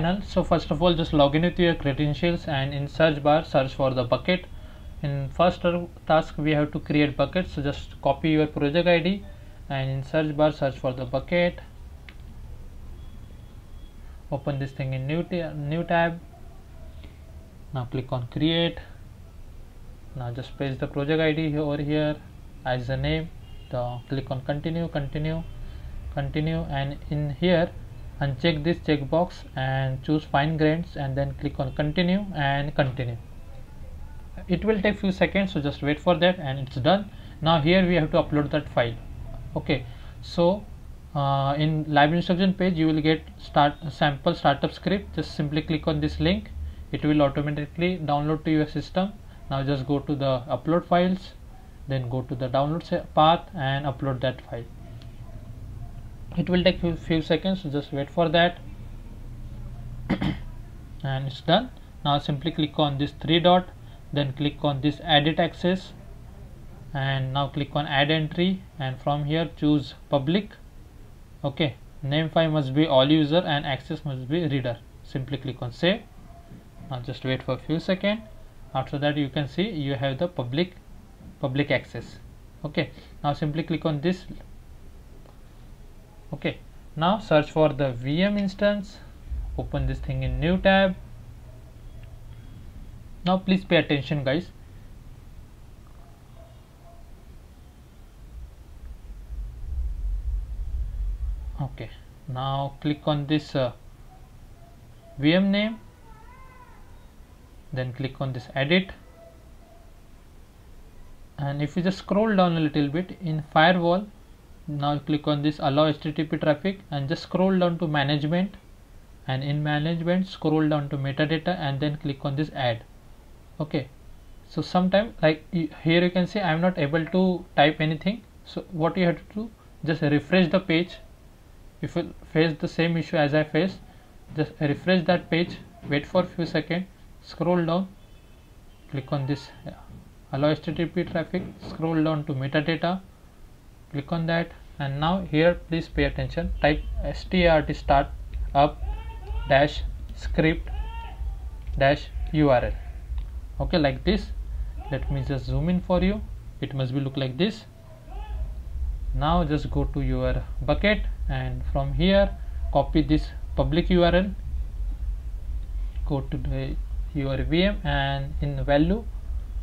panel. So first of all, just log in with your credentials and in search bar search for the bucket. In first task we have to create bucket, so just copy your project ID and in search bar search for the bucket. Open this thing in new tab. Now click on create. Now just paste the project ID over here as the name. Now click on continue, and in here uncheck this checkbox and choose fine grains and then click on continue and continue. It will take few seconds, so just wait for that, and it's done. Now here we have to upload that file. Okay, so in library instruction page you will get sample startup script. Just simply click on this link, it will automatically download to your system. Now just go to the upload files, then go to the download path and upload that file. It will take few seconds, so just wait for that. And it's done. Now simply click on this three dot, then click on this edit access, and now click on add entry, and from here choose public. Okay, name file must be all user and access must be reader. Simply click on save. Now just wait for a few seconds. After that you can see you have the public access. Okay, now simply click on this. Okay, now search for the VM instance. Open this thing in new tab. Now please pay attention, guys. Okay, now click on this VM name, then click on this edit, and if you just scroll down a little bit in firewall, now click on this allow HTTP traffic and just scroll down to management, and in management scroll down to metadata and then click on this add. Okay, so sometimes like here you can see I am not able to type anything, so what you have to do, just refresh the page. If you face the same issue as I face, just refresh that page, wait for a few seconds, scroll down, click on this allow HTTP traffic, scroll down to metadata, click on that, and now here please pay attention, type start startup dash script dash URL. Okay, like this. Let me just zoom in for you. It must be look like this. Now just go to your bucket and from here copy this public URL, go to your VM and in value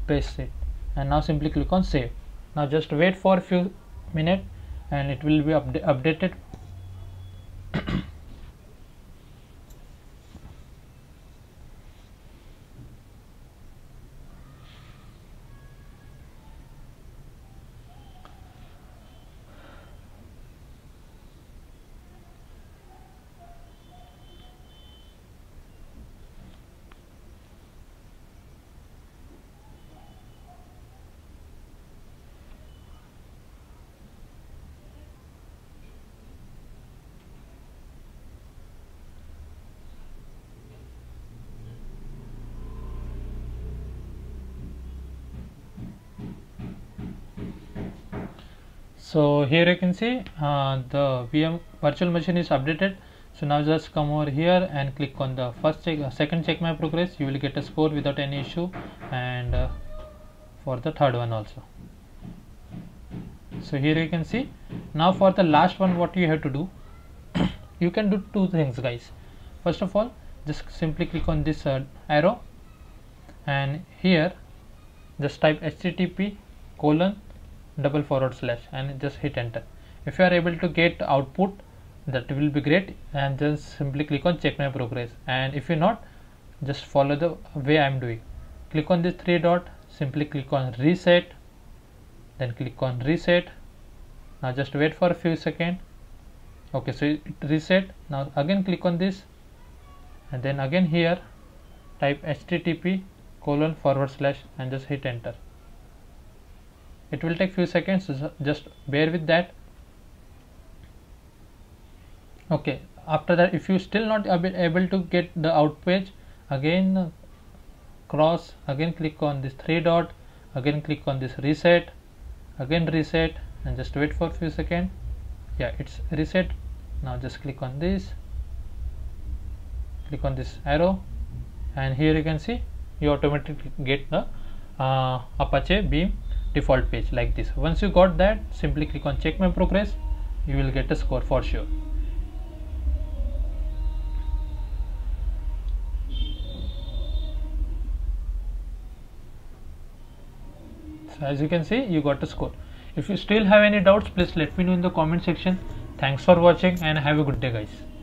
paste it, and now simply click on save. Now just wait for a few minutes and it will be updated. So here you can see the VM virtual machine is updated. So now just come over here and click on the second check my progress. You will get a score without any issue, and for the third one also. So here you can see. Now for the last one, what you have to do, you can do two things, guys. First of all, just simply click on this arrow, and here just type http:// and just hit enter. If you are able to get output, that will be great, and just simply click on check my progress. And if you're not, just follow the way I'm doing. Click on this three dot, simply click on reset, then click on reset. Now just wait for a few seconds. Okay, so it reset. Now again click on this, and then again here type http:// and just hit enter. It will take few seconds, so just bear with that. Okay, after that, if you still not able to get the out page, again cross, again click on this three dot, again click on this reset, again reset, and just wait for a few seconds. Yeah, it's reset. Now just click on this, click on this arrow, and here you can see you automatically get the Apache Beam default page like this. Once you got that, simply click on check my progress. You will get a score for sure. So as you can see, you got a score. If you still have any doubts, please let me know in the comment section. Thanks for watching and have a good day guys.